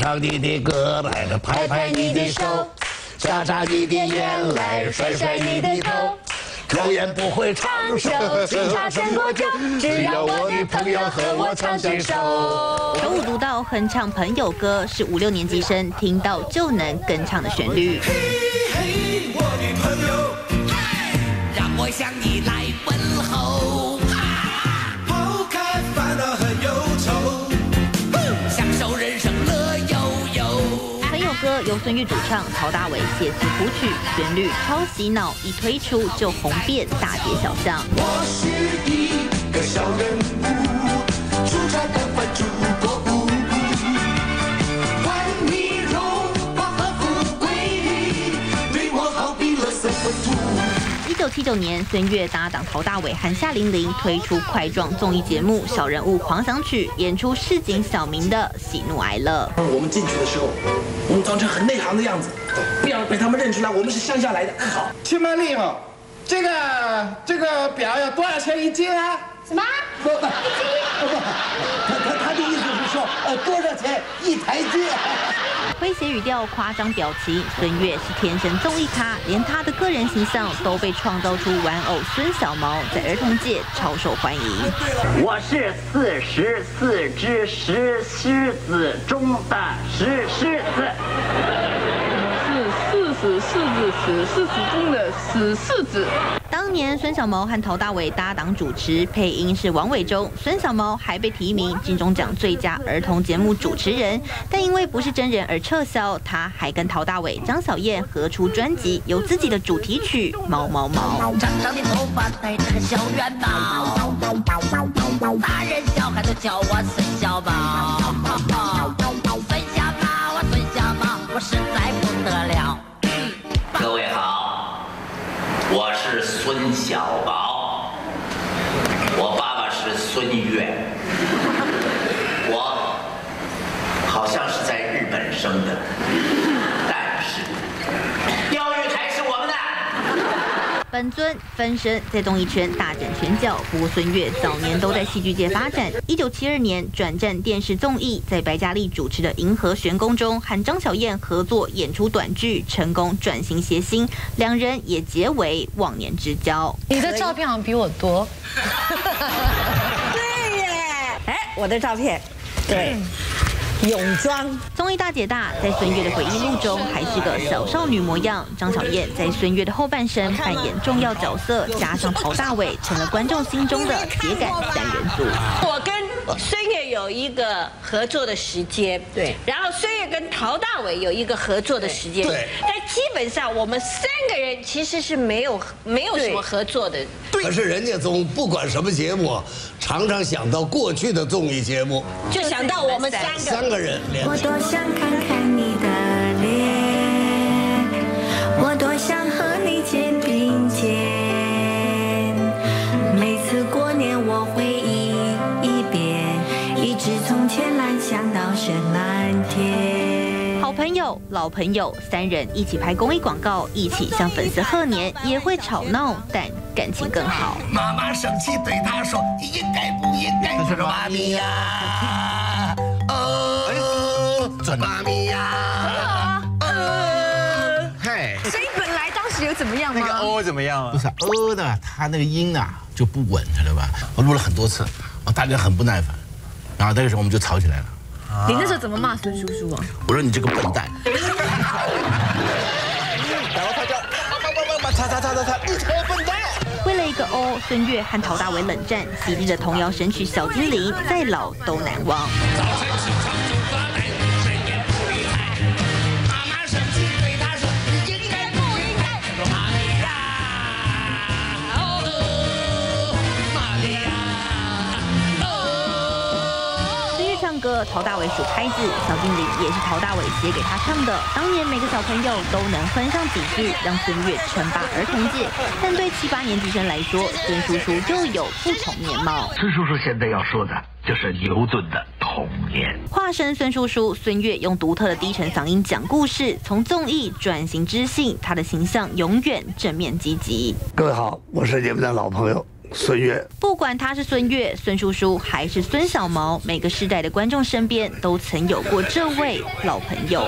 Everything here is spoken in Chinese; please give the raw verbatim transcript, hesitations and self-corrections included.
唱你的歌来了，拍拍你的手，眨眨你的眼来，甩甩你的头。抽烟不会唱首，警察什么酒，只要我的朋友和我唱牵手。手舞足蹈哼唱朋友歌，是五六年级生听到就能跟唱的旋律。嘿嘿，我的朋友，嗨，让我向你来问候。 歌由孙玉主唱，陶大伟写词谱曲，旋律超洗脑，一推出就红遍大街小巷。我是一个小人物，出差当番主播不顾，换你荣华和富贵，对我好比垃圾和土。一九七九年，孙悦搭档陶大伟和夏玲玲推出块状综艺节目《小人物狂想曲》，演出市井小民的喜怒哀乐。我们进去的时候。 我们装成很内行的样子，不要被他们认出来，我们是乡下来的。好，亲妈丽嘛，这个这个表要多少钱一斤啊？什么？一斤？他他他的意思是说，呃，多少钱一台阶？诙谐语调、夸张表情，孙悦是天生综艺咖，连他的个人形象都被创造出玩偶孙小毛，在儿童界超受欢迎。我是四十四只石狮子中的石狮子，我是四十四只石狮子中的石狮子。当年孙小毛和陶大伟搭档主持，配音是王伟忠。孙小毛还被提名金钟奖最佳儿童节目主持人，但因为不是真人而撤销。他还跟陶大伟、张小燕合出专辑，有自己的主题曲《毛毛毛》。长长的头发戴着个小圆帽，大人小孩都叫我孙小毛。孙小毛，我孙小毛，我实在不得了。各位好。 我是孙小毛，我爸爸是孙悦，我好像是在日本生的，但是钓鱼台是我们的。本尊分身在综艺圈大展拳脚，不过孙悦早年都在戏剧界发展。一九七二年转战电视综艺，在白嘉莉主持的《银河玄宫》中和张小燕合作演出短剧，成功转型谐星，两人也结为忘年之交。你的照片好像比我多。对耶，哎，我的照片，对。嗯 泳装综艺大姐大，在孙悦的回忆录中还是个小少女模样。张小燕在孙悦的后半生扮演重要角色，加上陶大伟成了观众心中的铁杆三人组。我跟孙悦有一个合作的时间，对，然后孙悦跟陶大伟有一个合作的时间，对。但基本上我们三个人其实是没有没有什么合作的。可是人家总不管什么节目，常常想到过去的综艺节目，就想到我们三个。 我多想看看你的脸，我多想和你肩并肩。每次过年我回忆一遍，一直从前蓝想到深蓝天。好朋友、老朋友，三人一起拍公益广告，一起向粉丝贺年，也会吵闹，但感情更好。妈妈生气对他说：“应该不应该？”他说：“妈咪呀。” 妈咪呀！呃，嘿，所以本来当时有怎么样吗？那个哦怎么样啊？不是哦呢，他那个音啊就不稳，知道吧？我录了很多次，我大家很不耐烦，然后那个时候我们就吵起来了。你那时候怎么骂孙叔叔啊？我说你这个笨蛋！然后他就叭叭叭叭擦擦擦擦擦，你这个笨蛋！ 为了一个哦，孙悦和陶大伟冷战，昔日的童谣神曲《小精灵》再老都难忘。早晨起床就发呆，谁也不理睬。妈妈生气对他说：“你应该不应该？”他说：“妈咪呀，哦，妈咪呀，哦。”孙悦唱歌，陶大伟数拍子，《小精灵》也是陶大伟写给他唱的。当年每个小朋友都能哼上几句，让孙悦称霸儿童界。但 对七八年级生来说，孙叔叔就有不同面貌。孙叔叔现在要说的就是牛顿的童年。化身孙叔叔，孙悦用独特的低沉嗓音讲故事，从综艺转型知性，他的形象永远正面积极。各位好，我是你们的老朋友孙悦。不管他是孙悦、孙叔叔还是孙小毛，每个世代的观众身边都曾有过这位老朋友。